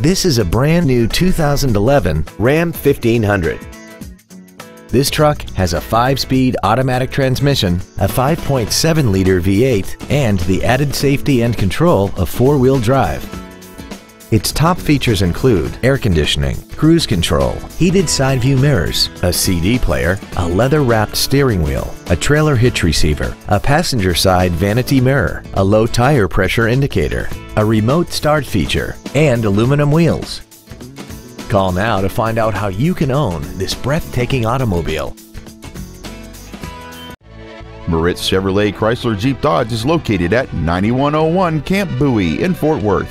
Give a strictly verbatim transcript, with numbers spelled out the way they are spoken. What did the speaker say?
This is a brand new two thousand eleven Ram fifteen hundred. This truck has a five-speed automatic transmission, a five point seven liter V eight, and the added safety and control of four-wheel drive. Its top features include air conditioning, cruise control, heated side view mirrors, a C D player, a leather-wrapped steering wheel, a trailer hitch receiver, a passenger side vanity mirror, a low tire pressure indicator, a remote start feature, and aluminum wheels. Call now to find out how you can own this breathtaking automobile. Moritz Chevrolet Chrysler Jeep Dodge is located at ninety-one oh one Camp Bowie in Fort Worth.